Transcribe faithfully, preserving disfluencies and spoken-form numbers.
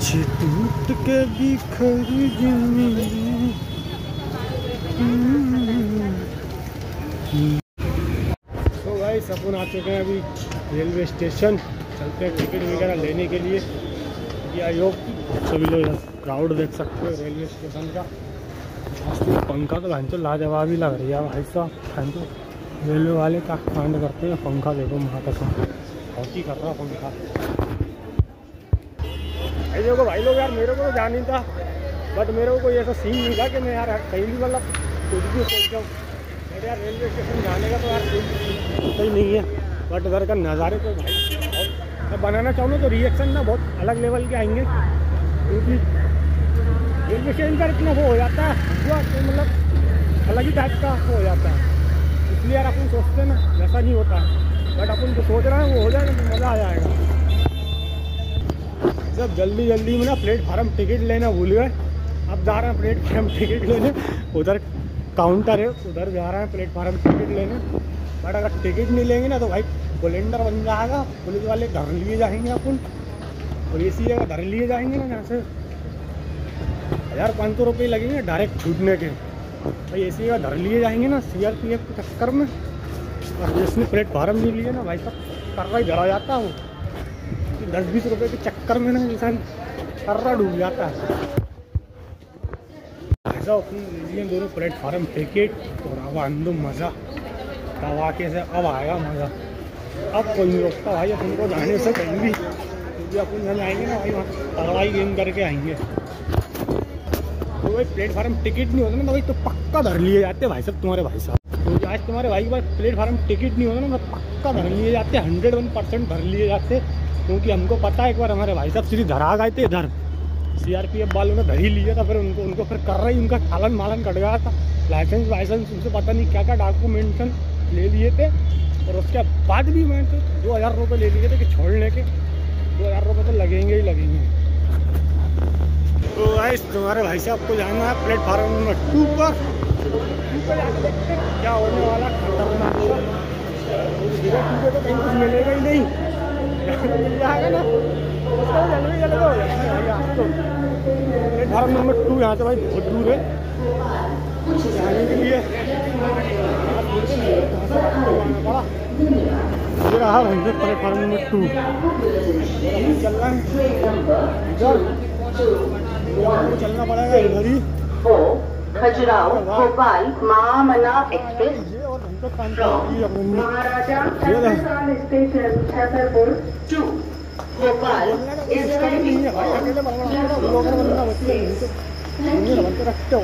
टूट के बिखर तो भाई सपुन आ चुके हैं अभी रेलवे स्टेशन। चलते हैं टिकट वगैरह लेने के लिए। ये आई होप सभी लोग क्राउड देख सकते हो रेलवे स्टेशन का। पंखा तो भैंचो लाजवाब ही लग रही है भाई साहब। भैंचो रेलवे वाले का कांड करते हैं। पंखा देखो महाकसम हॉकी कर रहा पंखा। देखो भाई लोग यार, मेरे को तो जान नहीं था, बट मेरे को कोई ऐसा सीन नहीं था कि मैं यार कहीं भी मतलब कुछ भी सोच जाऊँ। मेरे यार रेलवे स्टेशन जाने का तो यार सही नहीं है, बट उधर का नज़ारे तो भाई मैं बनाना चाहूँ तो रिएक्शन ना बहुत अलग लेवल के आएंगे, क्योंकि रेलवे स्टेशन पर इतना वो हो जाता है, हुआ तो मतलब अलग ही टाइप का हो जाता है। इसलिए यार अपन सोचते ना वैसा नहीं होता, बट अपन जो सोच रहे हैं वो हो जाए ना, मज़ा आ जाएगा। सब जल्दी जल्दी में ना प्लेटफार्म टिकट लेना भूल गए। अब जा रहे हैं प्लेटफार्म टिकट लेने, उधर काउंटर है उधर जा रहे हैं प्लेटफार्म टिकट लेने। बट अगर टिकट नहीं लेंगे ना तो भाई बुलेंडर बन जाएगा, पुलिस वाले धर लिए जाएंगे अपन। और इसी जगह धर लिए जाएंगे ना, यहाँ से हज़ार पाँच सौ रुपये लगेंगे डायरेक्ट छूटने के। भाई इसी जगह धर लिए जाएंगे ना सी आर पी एफ के चक्कर में। और जिसने प्लेटफार्म नहीं लिए ना भाई सब कार्रवाई धरा जाता है। वो दस बीस रुपए के चक्कर में ना इंसान कर्रा डूब जाता है। ऐसा लिए दोनों प्लेटफार्म टिकट और अब आंदो मज़ा तवाके से। अब आएगा मज़ा, अब कोई नहीं रोकता भाई अपन को जाने से कहीं भी। क्योंकि अपन जहाँ आएंगे ना भाई वहाँ तगड़ाई गेम करके आएंगे। तो भाई प्लेटफार्म टिकट नहीं होता ना भाई तो पक्का धर लिए जाते भाई साहब तुम्हारे भाई साहब। क्योंकि आज तुम्हारे भाई के पास प्लेटफार्म टिकट नहीं होता ना पक्का धर लिए जाते, हंड्रेड वन परसेंट धर लिए जाते। क्योंकि हमको पता है एक बार हमारे भाई साहब सीधी धरा गए थे इधर, सीआरपीएफ वालों ने धरी लिया था। फिर उनको उनको फिर कर रही उनका चालन मालन कट गया था, लाइसेंस वाइसेंस उनसे पता नहीं क्या क्या डॉक्यूमेंटेशन ले लिए थे। और उसके बाद भी मैं तो दो हज़ार रुपये ले लिए थे कि छोड़ने के दो हज़ार रुपये तो लगेंगे ही लगेंगे। तो भाई तुम्हारे भाई साहब को जाना है प्लेटफार्म नंबर टू पर, क्या होने वाला खतरनाक तो कहीं कुछ मिलेगा ही नहीं। जाएगा ना उसका जल्दी जल्दी हो जाएगा। प्लेटफार्म नंबर टू यहाँ से भाई बहुत दूर है, जाने के लिए ये रहा भाई प्लेटफार्म नंबर टू। चलना इधर चलना पड़ेगा इधर ही खजुराहो भोपाल महामना एक्सप्रेस। तो महाराजा छतरपुर टू भोपाल इस टाइमिंग रखते हो।